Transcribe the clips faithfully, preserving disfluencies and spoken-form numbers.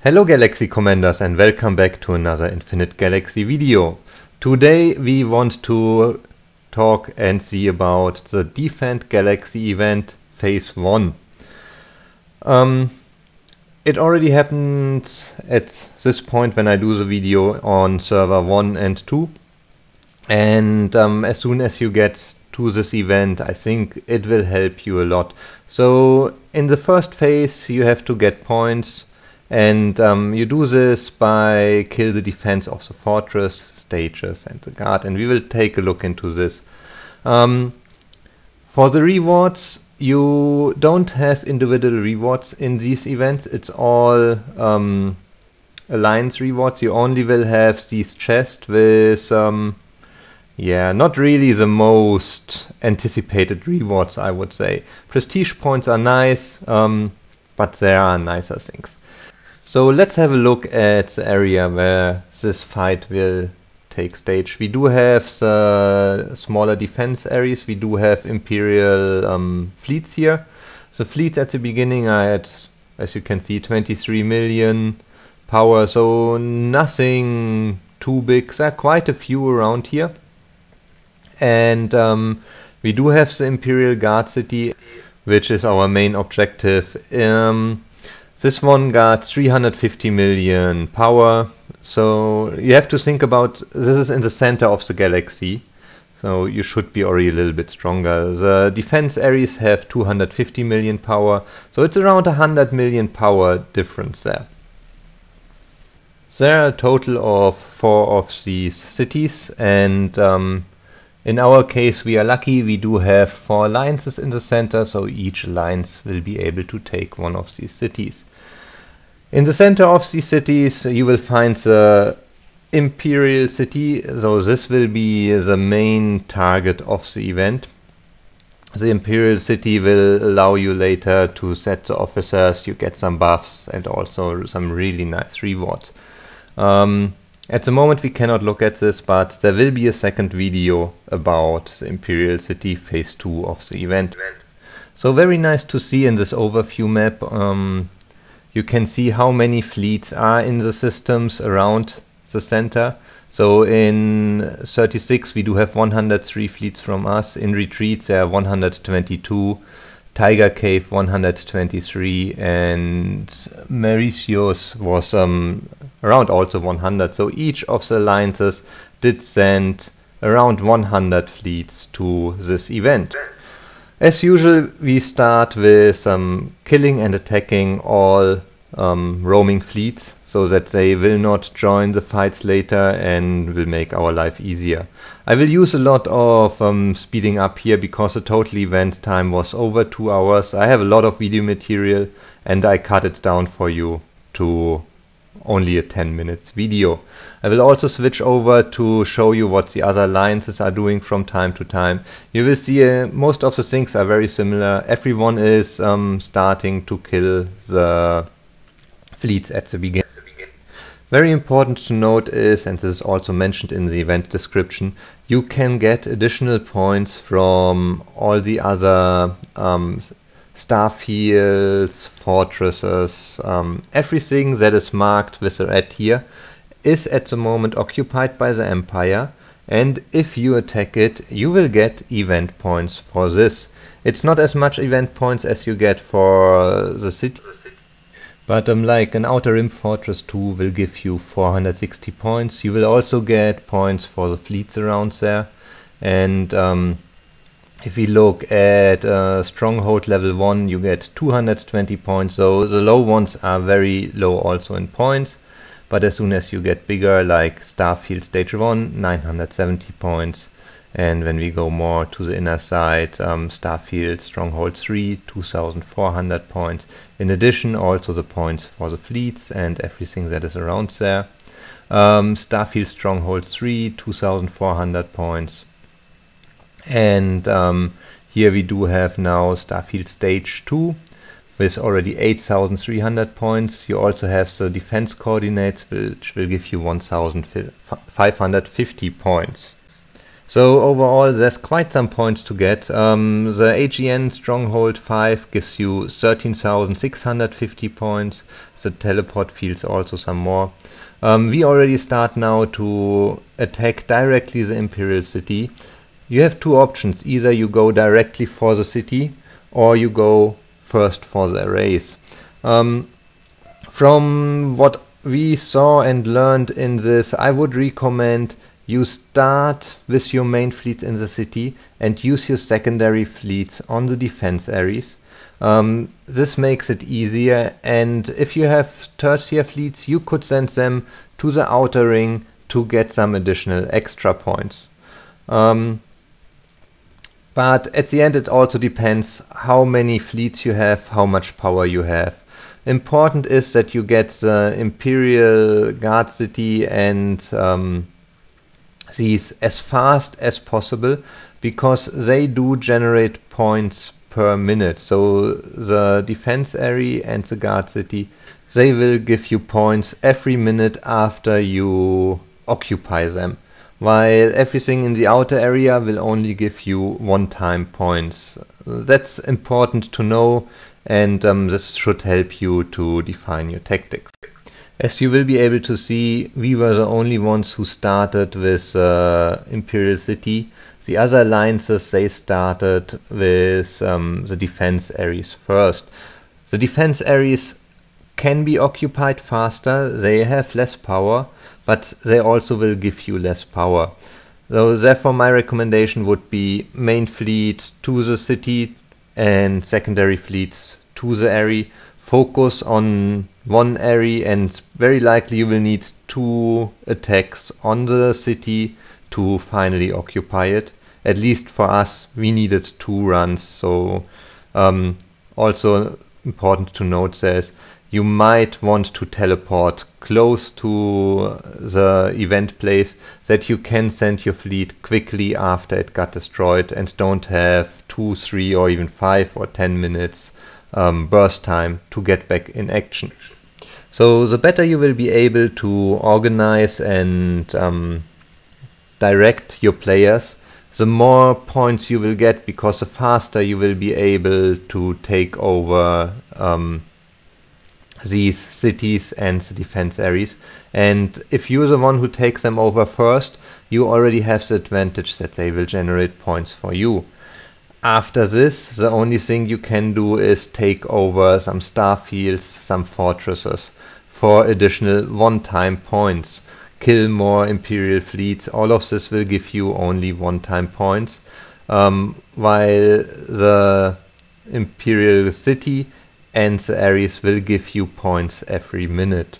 Hello Galaxy Commanders and welcome back to another Infinite Galaxy video. Today we want to talk and see about the Defend Galaxy Event Phase one. Um, it already happened at this point when I do the video on server one and two. And um, as soon as you get to this event, I think it will help you a lot. So in the first phase you have to get points. And um, you do this by kill the defense of the fortress, stages and the guard, and we will take a look into this. Um, for the rewards, you don't have individual rewards in these events, it's all um, alliance rewards. You only will have these chests with, um, yeah, not really the most anticipated rewards, I would say. Prestige points are nice, um, but there are nicer things. So let's have a look at the area where this fight will take stage. We do have the smaller defense areas, we do have Imperial um, fleets here. The fleets at the beginning are at, as you can see, twenty-three million power, so nothing too big. There are quite a few around here. And um, we do have the Imperial Guard City, which is our main objective. Um, This one got three hundred fifty million power, so you have to think about, this is in the center of the galaxy, so you should be already a little bit stronger. The defense areas have two hundred fifty million power, so it's around one hundred million power difference there. There are a total of four of these cities, and um, in our case we are lucky, we do have four alliances in the center, so each alliance will be able to take one of these cities. In the center of these cities you will find the Imperial City, so this will be the main target of the event. The Imperial City will allow you later to set the officers, you get some buffs and also some really nice rewards. Um, At the moment we cannot look at this, but there will be a second video about the Imperial City Phase two of the event. So very nice to see in this overview map. Um, you can see how many fleets are in the systems around the center. So in thirty-six we do have one hundred three fleets from us, in retreat there are one hundred twenty-two, Tiger Cave one hundred twenty-three, and Mauritius was um, around also one hundred, so each of the alliances did send around one hundred fleets to this event. As usual we start with um, killing and attacking all um, roaming fleets so that they will not join the fights later and will make our life easier. I will use a lot of um, speeding up here because the total event time was over two hours. I have a lot of video material and I cut it down for you to only a ten minutes video. I will also switch over to show you what the other alliances are doing from time to time. You will see uh, most of the things are very similar. Everyone is um, starting to kill the fleets at the beginning. Very important to note is, and this is also mentioned in the event description, you can get additional points from all the other um, Starfields, fortresses, um, everything that is marked with the red here is at the moment occupied by the Empire, and if you attack it you will get event points for this. It's not as much event points as you get for the city. But um, like an Outer Rim Fortress two will give you four hundred sixty points. You will also get points for the fleets around there. And um, if we look at uh, Stronghold level one, you get two hundred twenty points. So the low ones are very low also in points. But as soon as you get bigger, like Starfield Stage one, nine hundred seventy points. And when we go more to the inner side, um, Starfield Stronghold three, two thousand four hundred points. In addition, also the points for the fleets and everything that is around there. Um, Starfield Stronghold three, two thousand four hundred points. And um, here we do have now Starfield Stage two with already eight thousand three hundred points. You also have the Defense Coordinates, which will give you one thousand five hundred fifty points. So overall, there's quite some points to get. Um, the A G N Stronghold five gives you thirteen thousand six hundred fifty points. The Teleport Fields also some more. Um, we already start now to attack directly the Imperial City. You have two options. Either you go directly for the city, or you go first for the arrays. Um, from what we saw and learned in this, I would recommend you start with your main fleets in the city and use your secondary fleets on the defense areas. Um, this makes it easier, and if you have tertiary fleets, you could send them to the outer ring to get some additional extra points. Um, but at the end it also depends how many fleets you have, how much power you have. Important is that you get the Imperial Guard City and um, these as fast as possible, because they do generate points per minute. So the defense area and the guard city, they will give you points every minute after you occupy them, while everything in the outer area will only give you one-time points. That's important to know, and um, this should help you to define your tactics. As you will be able to see, we were the only ones who started with uh, Imperial City. The other alliances, they started with um, the defense areas first. The defense areas can be occupied faster, they have less power, but they also will give you less power. So therefore my recommendation would be main fleet to the city and secondary fleets to the area. Focus on one area, and very likely you will need two attacks on the city to finally occupy it. At least for us, we needed two runs. So um, also important to note is you might want to teleport close to the event place that you can send your fleet quickly after it got destroyed and don't have two, three or even five or ten minutes Um, burst time to get back in action. So the better you will be able to organize and um, direct your players, the more points you will get, because the faster you will be able to take over um, these cities and the defense areas. And if you're the one who takes them over first, you already have the advantage that they will generate points for you. After this, the only thing you can do is take over some starfields, some fortresses for additional one-time points. Kill more Imperial fleets, all of this will give you only one-time points, um, while the Imperial City and the areas will give you points every minute.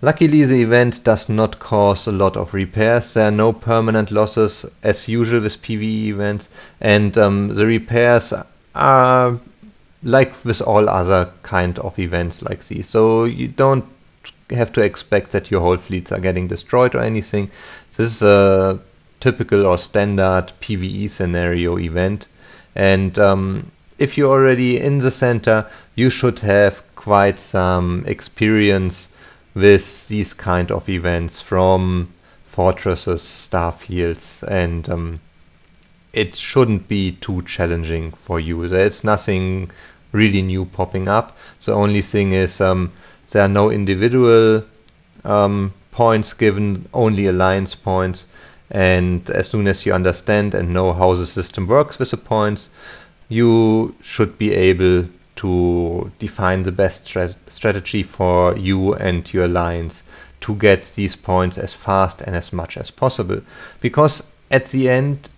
Luckily, the event does not cause a lot of repairs. There are no permanent losses as usual with PvE events, and um, the repairs are like with all other kind of events like these. So you don't have to expect that your whole fleets are getting destroyed or anything. This is a typical or standard PvE scenario event, and um, if you're already in the center, you should have quite some experience with these kind of events from fortresses, starfields, and um, it shouldn't be too challenging for you. There's nothing really new popping up. The only thing is um, there are no individual um, points given, only alliance points, and as soon as you understand and know how the system works with the points, you should be able to define the best strat strategy for you and your alliance to get these points as fast and as much as possible, because at the end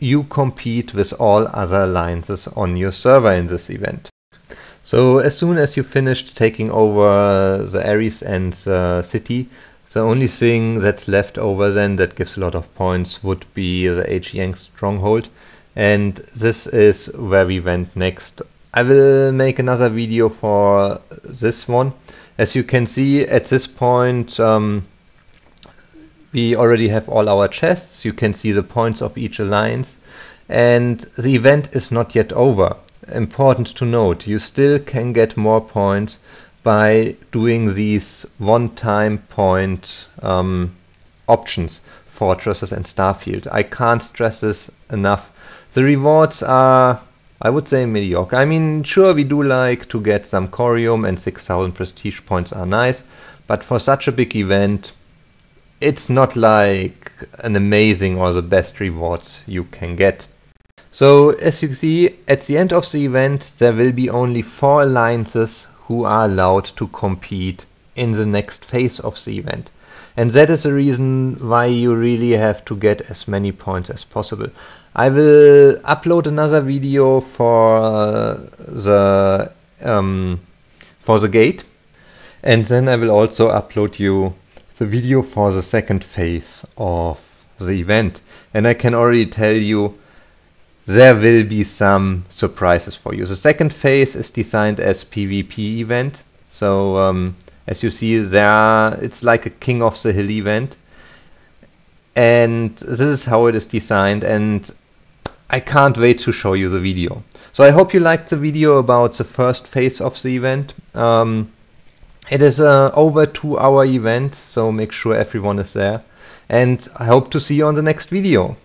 you compete with all other alliances on your server in this event. So as soon as you finished taking over the areas and the city, the only thing that's left over then that gives a lot of points would be the A G N Stronghold, and this is where we went next. I will make another video for this one. As you can see, at this point um, we already have all our chests. You can see the points of each alliance, and the event is not yet over. Important to note, you still can get more points by doing these one-time point um, options. Fortresses and Starfield. I can't stress this enough. The rewards are, I would say, mediocre. I mean, sure, we do like to get some Corium and six thousand prestige points are nice, but for such a big event, it's not like an amazing or the best rewards you can get. So, as you see, at the end of the event, there will be only four alliances who are allowed to compete in the next phase of the event. And that is the reason why you really have to get as many points as possible. I will upload another video for uh, the um, for the gate, and then I will also upload you the video for the second phase of the event. And I can already tell you there will be some surprises for you. The second phase is designed as PvP event, so um, as you see there are, it's like a King of the Hill event, and this is how it is designed, and I can't wait to show you the video. So I hope you liked the video about the first phase of the event. Um, it is a over two hour event, so make sure everyone is there, and I hope to see you on the next video.